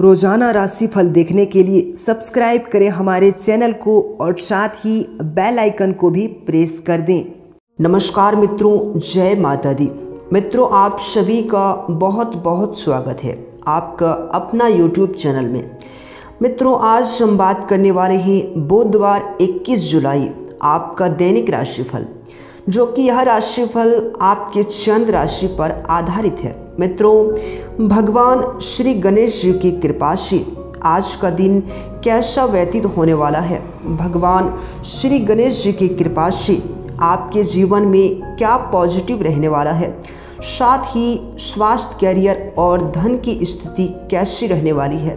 रोजाना राशिफल देखने के लिए सब्सक्राइब करें हमारे चैनल को और साथ ही बेल आइकन को भी प्रेस कर दें। नमस्कार मित्रों, जय माता दी। मित्रों, आप सभी का बहुत बहुत स्वागत है आपका अपना YouTube चैनल में। मित्रों, आज हम बात करने वाले हैं बुधवार 21 जुलाई आपका दैनिक राशिफल, जो कि यह राशिफल आपके चंद्र राशि पर आधारित है। मित्रों, भगवान श्री गणेश जी की कृपा से आज का दिन कैसा व्यतीत होने वाला है, भगवान श्री गणेश जी की कृपा से आपके जीवन में क्या पॉजिटिव रहने वाला है, साथ ही स्वास्थ्य, कैरियर और धन की स्थिति कैसी रहने वाली है,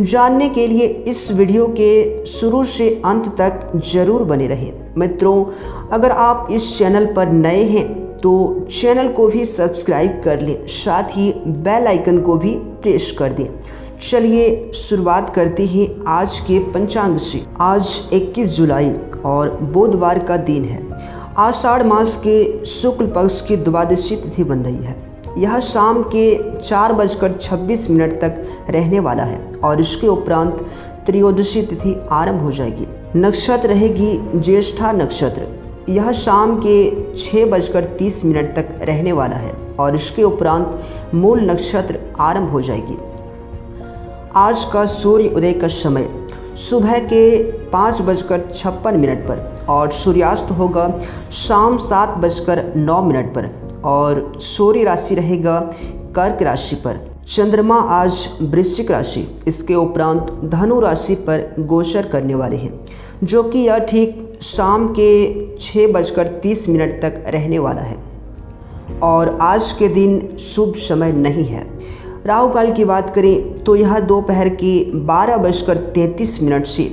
जानने के लिए इस वीडियो के शुरू से अंत तक जरूर बने रहें। मित्रों, अगर आप इस चैनल पर नए हैं तो चैनल को भी सब्सक्राइब कर लें, साथ ही बेल आइकन को भी प्रेस कर दें। चलिए शुरुआत करते हैं आज के पंचांग से। आज 21 जुलाई और बुधवार का दिन है। आषाढ़ मास के शुक्ल पक्ष की द्वादशी तिथि बन रही है। यह शाम के 4:26 तक रहने वाला है और इसके उपरांत त्रयोदशी तिथि आरंभ हो जाएगी। नक्षत्र रहेगी ज्येष्ठा नक्षत्र। यह शाम के 6:30 तक रहने वाला है और इसके उपरांत मूल नक्षत्र आरंभ हो जाएगी। आज का सूर्य उदय का समय सुबह के 5:56 पर और सूर्यास्त होगा शाम 7:09 पर और सूर्य राशि रहेगा कर्क राशि पर। चंद्रमा आज वृश्चिक राशि, इसके उपरांत धनु राशि पर गोचर करने वाले हैं, जो कि यह ठीक शाम के 6:30 तक रहने वाला है और आज के दिन शुभ समय नहीं है। राहु काल की बात करें तो यह दोपहर के 12:33 से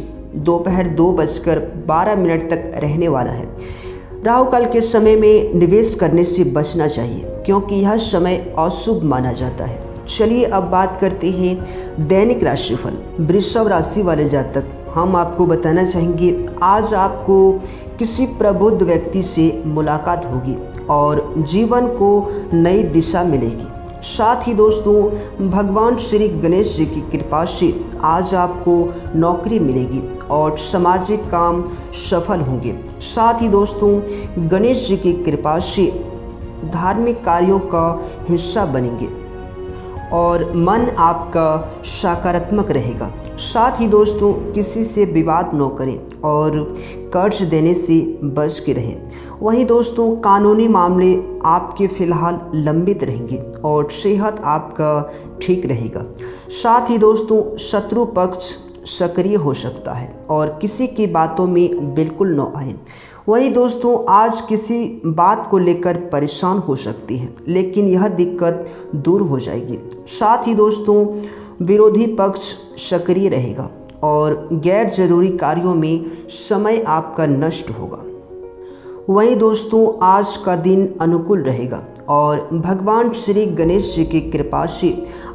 दोपहर 2:12 तक रहने वाला है। राहु काल के समय में निवेश करने से बचना चाहिए क्योंकि यह समय अशुभ माना जाता है। चलिए अब बात करते हैं दैनिक राशिफल। वृषभ राशि वाले जातक, हम आपको बताना चाहेंगे आज आपको किसी प्रबुद्ध व्यक्ति से मुलाकात होगी और जीवन को नई दिशा मिलेगी। साथ ही दोस्तों, भगवान श्री गणेश जी की कृपा से आज आपको नौकरी मिलेगी और सामाजिक काम सफल होंगे। साथ ही दोस्तों, गणेश जी की कृपा से धार्मिक कार्यों का हिस्सा बनेंगे और मन आपका सकारात्मक रहेगा। साथ ही दोस्तों, किसी से विवाद न करें और कर्ज देने से बच के रहें। वहीं दोस्तों, कानूनी मामले आपके फ़िलहाल लंबित रहेंगे और सेहत आपका ठीक रहेगा। साथ ही दोस्तों, शत्रु पक्ष सक्रिय हो सकता है और किसी की बातों में बिल्कुल न आएं। वही दोस्तों, आज किसी बात को लेकर परेशान हो सकती हैं, लेकिन यह दिक्कत दूर हो जाएगी। साथ ही दोस्तों, विरोधी पक्ष सक्रिय रहेगा और गैर जरूरी कार्यों में समय आपका नष्ट होगा। वही दोस्तों, आज का दिन अनुकूल रहेगा और भगवान श्री गणेश जी की कृपा से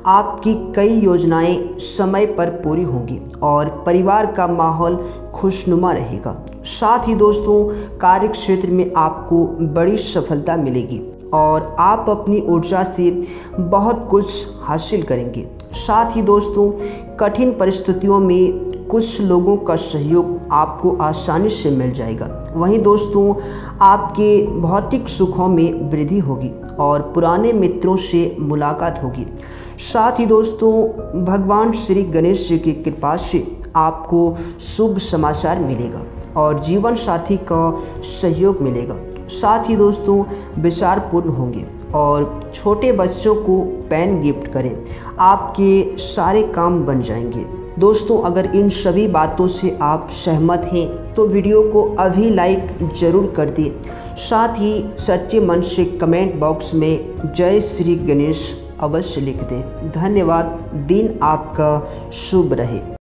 आपकी कई योजनाएं समय पर पूरी होंगी और परिवार का माहौल खुशनुमा रहेगा। साथ ही दोस्तों, कार्य क्षेत्र में आपको बड़ी सफलता मिलेगी और आप अपनी ऊर्जा से बहुत कुछ हासिल करेंगे। साथ ही दोस्तों, कठिन परिस्थितियों में कुछ लोगों का सहयोग आपको आसानी से मिल जाएगा। वहीं दोस्तों, आपके भौतिक सुखों में वृद्धि होगी और पुराने मित्रों से मुलाकात होगी। साथ ही दोस्तों, भगवान श्री गणेश जी की कृपा से आपको शुभ समाचार मिलेगा और जीवन साथी का सहयोग मिलेगा। साथ ही दोस्तों, विचारपूर्ण होंगे और छोटे बच्चों को पेन गिफ्ट करें, आपके सारे काम बन जाएंगे। दोस्तों, अगर इन सभी बातों से आप सहमत हैं तो वीडियो को अभी लाइक ज़रूर कर दें। साथ ही सच्चे मन से कमेंट बॉक्स में जय श्री गणेश अवश्य लिख दें। धन्यवाद। दिन आपका शुभ रहे।